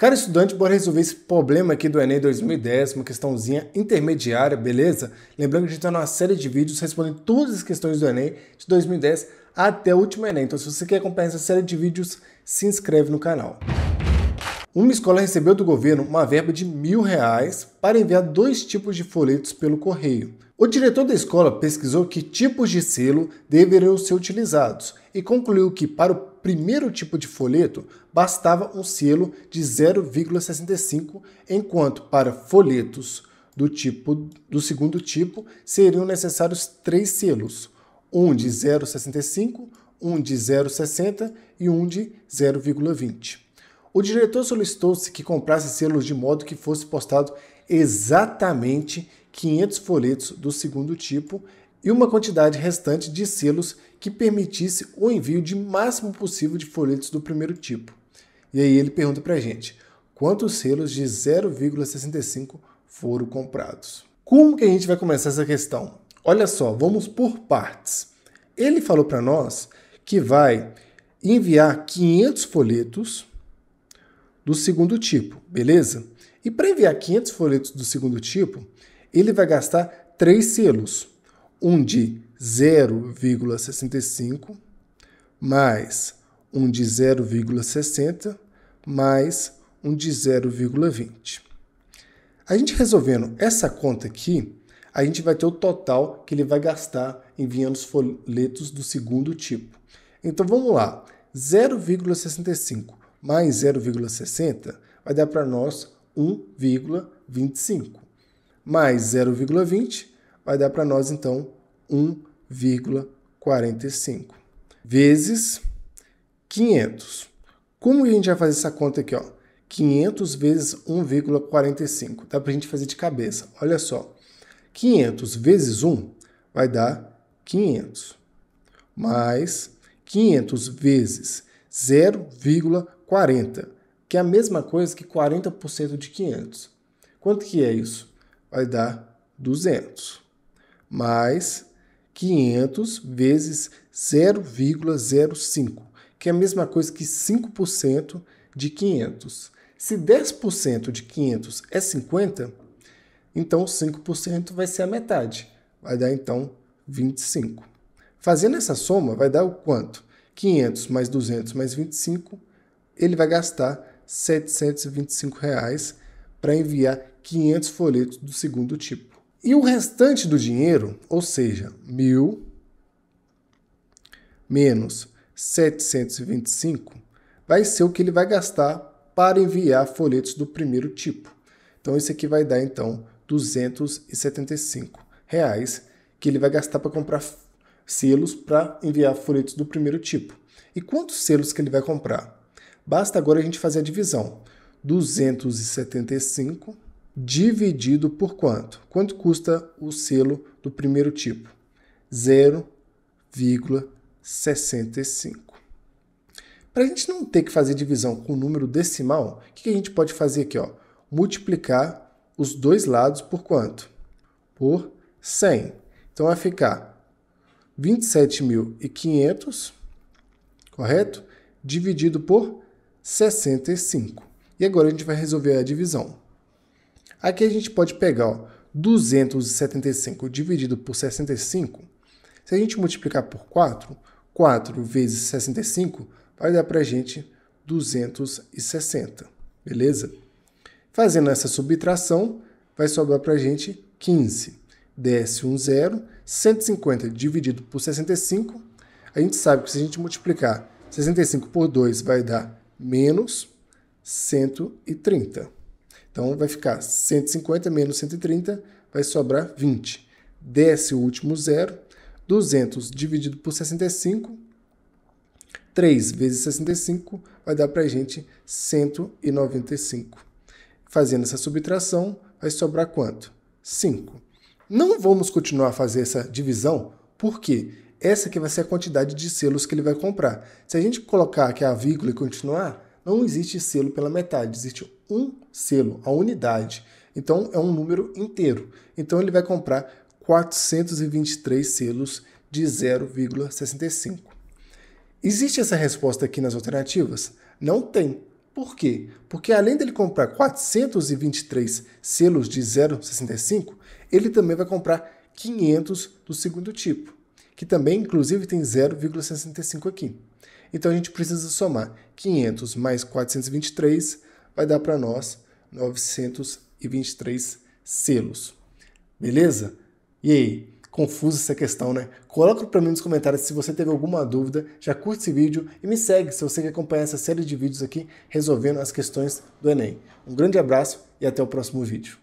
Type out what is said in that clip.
Cara estudante, bora resolver esse problema aqui do Enem 2010, uma questãozinha intermediária, beleza? Lembrando que a gente está numa série de vídeos respondendo todas as questões do Enem de 2010 até o último Enem. Então, se você quer acompanhar essa série de vídeos, se inscreve no canal. Uma escola recebeu do governo uma verba de R$ 1.000 para enviar dois tipos de folhetos pelo correio. O diretor da escola pesquisou que tipos de selo deveriam ser utilizados e concluiu que, para o primeiro tipo de folheto, bastava um selo de 0,65, enquanto para folhetos do segundo tipo seriam necessários 3 selos, um de 0,65, um de 0,60 e um de 0,20. O diretor solicitou-se que comprasse selos de modo que fosse postado exatamente 500 folhetos do segundo tipo e uma quantidade restante de selos que permitisse o envio de máximo possível de folhetos do primeiro tipo. E aí ele pergunta pra gente, quantos selos de 0,65 foram comprados? Como que a gente vai começar essa questão? Olha só, vamos por partes. Ele falou para nós que vai enviar 500 folhetos do segundo tipo, beleza? E para enviar 500 folhetos do segundo tipo, ele vai gastar 3 selos, um de 0,65 mais um de 0,60 mais um de 0,20. A gente resolvendo essa conta aqui, a gente vai ter o total que ele vai gastar enviando os folhetos do segundo tipo. Então vamos lá, 0,65 mais 0,60 vai dar para nós 1,25. Mais 0,20 vai dar para nós, então, 1,45. Vezes 500. Como a gente vai fazer essa conta aqui? Ó? 500 vezes 1,45. Dá para a gente fazer de cabeça. Olha só. 500 vezes 1 vai dar 500. Mais 500 vezes 0,40, que é a mesma coisa que 40% de 500. Quanto que é isso? Vai dar 200. Mais 500 vezes 0,05, que é a mesma coisa que 5% de 500. Se 10% de 500 é 50, então 5% vai ser a metade. Vai dar, então, 25. Fazendo essa soma, vai dar o quanto? 500 mais 200 mais 25, ele vai gastar R$ 725,00 para enviar 500 folhetos do segundo tipo. E o restante do dinheiro, ou seja, 1.000 menos 725, vai ser o que ele vai gastar para enviar folhetos do primeiro tipo. Então, isso aqui vai dar, então, R$ 275,00 que ele vai gastar para comprar selos para enviar folhetos do primeiro tipo. E quantos selos que ele vai comprar? Basta agora a gente fazer a divisão. 275 dividido por quanto? Quanto custa o selo do primeiro tipo? 0,65. Para a gente não ter que fazer divisão com o número decimal, o que a gente pode fazer aqui? Ó? Multiplicar os dois lados por quanto? Por 100. Então vai ficar 27.500, correto? Dividido por 65. E agora a gente vai resolver a divisão. Aqui a gente pode pegar ó, 275 dividido por 65. Se a gente multiplicar por 4, 4 vezes 65 vai dar para a gente 260, beleza? Fazendo essa subtração, vai sobrar para a gente 15. Desce um zero, 150 dividido por 65. A gente sabe que se a gente multiplicar 65 por 2 vai dar menos 130. Então, vai ficar 150 menos 130, vai sobrar 20. Desce o último zero, 200 dividido por 65, 3 vezes 65 vai dar para a gente 195. Fazendo essa subtração, vai sobrar quanto? 5. Não vamos continuar a fazer essa divisão, porque essa aqui vai ser a quantidade de selos que ele vai comprar. Se a gente colocar aqui a vírgula e continuar, não existe selo pela metade, existe um selo, a unidade. Então, é um número inteiro. Então, ele vai comprar 423 selos de 0,65. Existe essa resposta aqui nas alternativas? Não tem. Por quê? Porque além dele comprar 423 selos de 0,65, ele também vai comprar 500 do segundo tipo, que também, inclusive, tem 0,65 aqui. Então, a gente precisa somar 500 mais 423, vai dar para nós 923 selos. Beleza? E aí? Confusa essa questão, né? Coloca para mim nos comentários se você teve alguma dúvida, já curte esse vídeo e me segue se você quer acompanhar essa série de vídeos aqui resolvendo as questões do Enem. Um grande abraço e até o próximo vídeo.